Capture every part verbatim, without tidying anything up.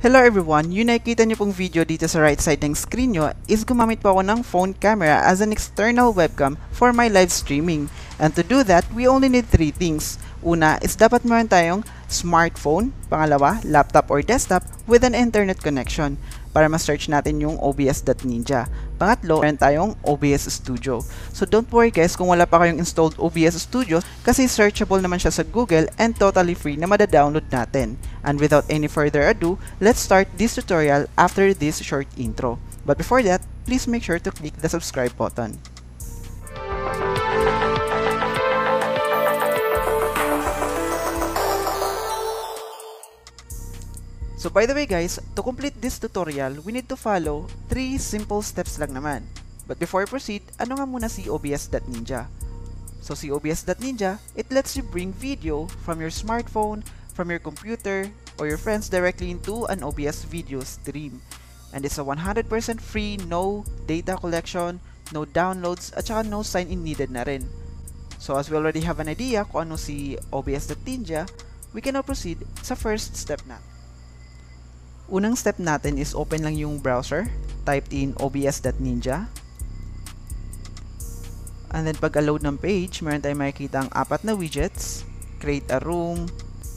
Hello everyone! Yung nakikita niyo pong video dito sa right side ng screen nyo is gumamit po ako ng phone camera as an external webcam for my live streaming. And to do that, we only need three things. Una is dapat meron tayong smartphone, pangalawa, laptop or desktop with an internet connection para ma-search natin yung O B S.Ninja. Pangatlo, meron tayong O B S Studio. So don't worry guys kung wala pa kayong installed O B S Studio kasi searchable naman siya sa Google and totally free na madadownload natin. And without any further ado, let's start this tutorial after this short intro. But before that, please make sure to click the subscribe button. So by the way guys, to complete this tutorial, we need to follow three simple steps lang naman. But before I proceed, ano nga muna si O B S.Ninja? So si O B S.Ninja, it lets you bring video from your smartphone, from your computer or your friends directly into an O B S video stream, and it's a one hundred percent free, no data collection, no downloads at saka no sign in needed na rin. So as we already have an idea kung ano si O B S.Ninja, we can now proceed sa first step natin. Unang step natin is open lang yung browser, type in O B S.Ninja, and then pag load ng page, meron tayong makikita ang apat na widgets: create a room,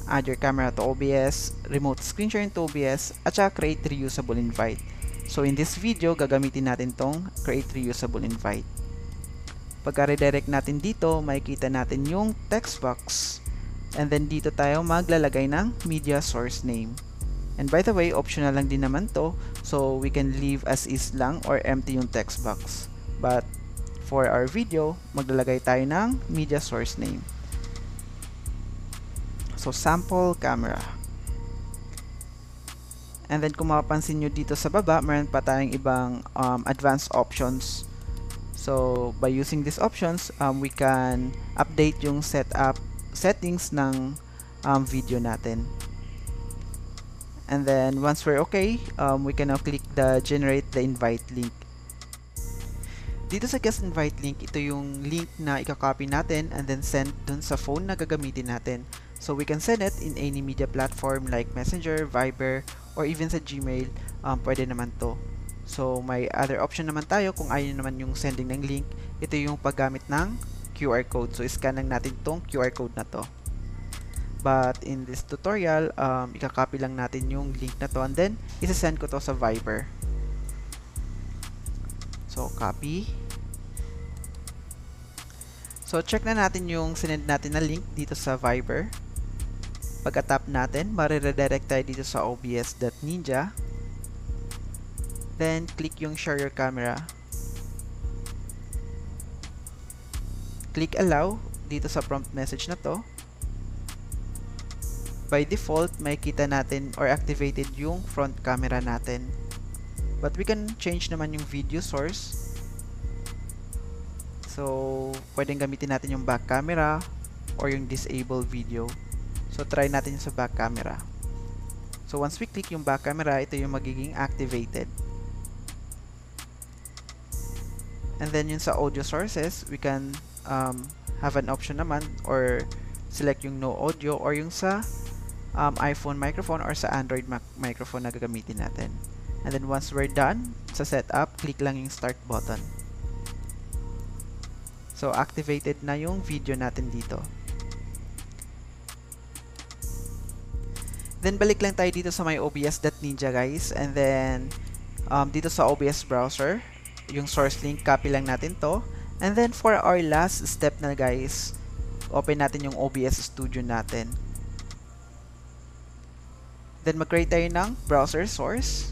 add your camera to O B S, remote screen sharing to O B S, at saka create reusable invite. So in this video, gagamitin natin tong create reusable invite. Pagka-redirect natin dito, makikita natin yung text box, and then dito tayo maglalagay ng media source name. And by the way, optional lang din naman to, so we can leave as is lang or empty yung text box. But for our video, maglalagay tayo ng media source name. So, sample camera. And then, kung mapapansin nyo dito sa baba, meron pa tayong ibang um, advanced options. So, by using these options, um, we can update yung setup settings ng um, video natin. And then, once we're okay, um, we can now click the generate the invite link. Dito sa guest invite link, ito yung link na ikakopy natin and then send dun sa phone na gagamitin natin. So we can send it in any media platform like Messenger, Viber, or even sa Gmail, um, pwede naman to. So may other option naman tayo kung ayaw naman yung sending ng link, ito yung paggamit ng Q R code. So iscan lang natin tong Q R code na to. But in this tutorial, um, ikakopy lang natin yung link na to and then isasend ko to sa Viber. So copy. So check na natin yung sinend natin na link dito sa Viber. Pagka-tap natin, mare-redirect tayo dito sa O B S.Ninja. Then, click yung share your camera. Click allow dito sa prompt message na to. By default, makikita natin or activated yung front camera natin. But we can change naman yung video source. So, pwedeng gamitin natin yung back camera or yung disable video. So, try natin yung sa back camera. So, once we click yung back camera, ito yung magiging activated. And then, yun sa audio sources, we can um, have an option naman or select yung no audio or yung sa um, iPhone microphone or sa Android microphone na gagamitin natin. And then, once we're done, sa setup, click lang yung start button. So, activated na yung video natin dito. Then, balik lang tayo dito sa my O B S.Ninja guys. And then, um, dito sa O B S browser, yung source link, copy lang natin to. And then, for our last step na guys, open natin yung O B S Studio natin. Then, mag-create tayo ng browser source.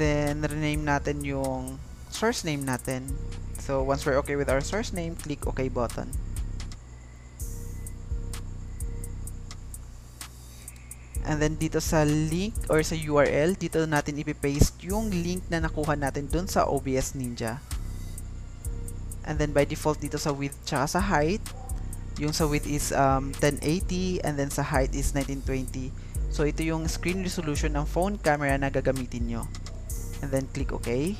Then, rename natin yung source name natin. So, once we're okay with our source name, click OK button. And then dito sa link or sa U R L, dito natin ipipaste yung link na nakuha natin dun sa O B S.Ninja. And then by default dito sa width tsaka sa height, yung sa width is um, ten eighty and then sa height is nineteen twenty. So ito yung screen resolution ng phone camera na gagamitin nyo. And then click OK.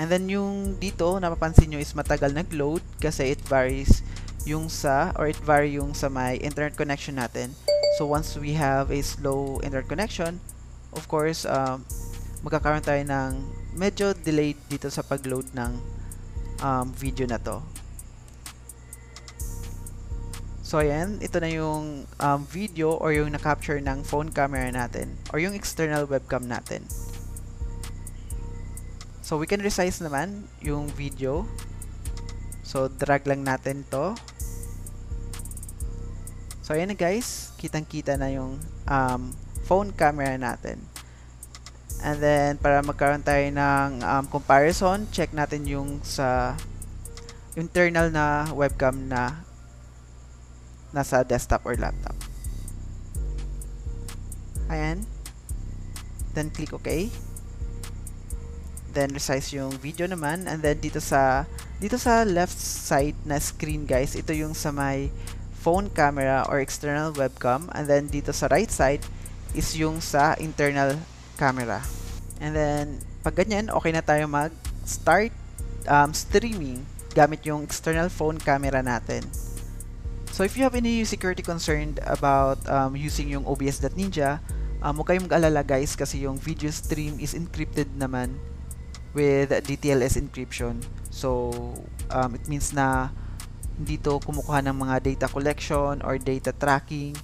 And then yung dito, napapansin nyo is matagal nag-load kasi it varies yung sa, or it vary yung sa may internet connection natin. So once we have a slow internet connection, of course, um, magkakaroon tayo ng medyo delayed dito sa pagload ng um, video na to. So ayan, ito na yung um, video or yung na-capture ng phone camera natin or yung external webcam natin. So we can resize naman yung video. So drag lang natin to. So ayan na guys, kitang-kita na yung um, phone camera natin. And then para magkaroon tayo ng um, comparison, check natin yung sa internal na webcam na nasa desktop or laptop. Ayan. Then click OK. Then resize yung video naman, and then dito sa dito sa left side na screen guys, ito yung sa may phone camera or external webcam, and then dito sa right side is yung sa internal camera. And then pag ganyan, okay na tayo mag start um, streaming gamit yung external phone camera natin. So if you have any security concern about um, using yung O B S.Ninja, um, huwag kayong mag-alala guys, kasi yung video stream is encrypted naman with D T L S encryption. So um, it means na dito kumukuha ng mga data collection or data tracking.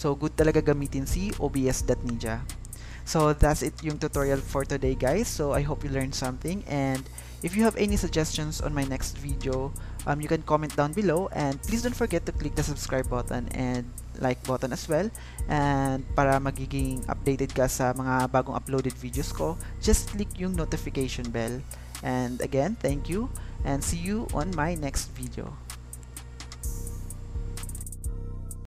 So good talaga gamitin si O B S.Ninja. So that's it yung tutorial for today guys. So I hope you learned something, and if you have any suggestions on my next video, um, you can comment down below, and please don't forget to click the subscribe button and like button as well, and para magiging updated ka sa mga bagong uploaded videos ko, just click yung notification bell. And again, thank you and see you on my next video.